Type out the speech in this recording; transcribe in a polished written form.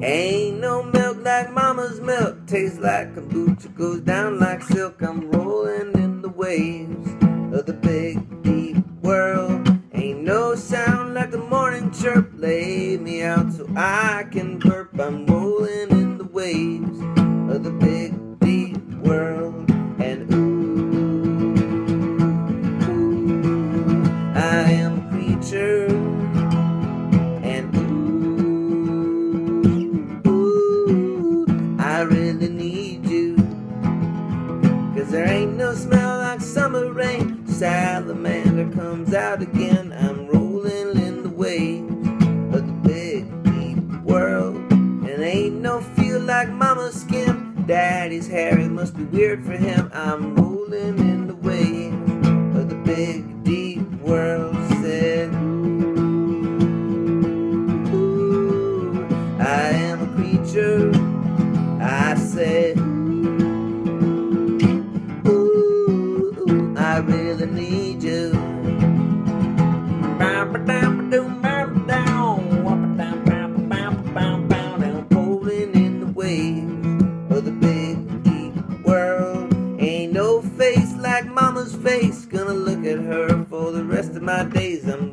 Ain't no milk like mama's milk. Tastes like kombucha, goes down like silk. I'm rolling in the waves of the big deep world. Ain't no sound like the morning chirp. Lay me out so I can burp. I'm rolling in the waves of the big deep world. And ooh, ooh, I am a creature. There ain't no smell like summer rain. Salamander comes out again. I'm rolling in the waves of the big deep world. And ain't no feel like mama's skin. Daddy's hair, it must be weird for him. I'm rolling in the waves of the big deep world. Said, ooh, ooh, I am a creature. I said, I really need you. Rolling in the waves of the big deep world. Ain't no face like mama's face. Gonna look at her for the rest of my days. I'm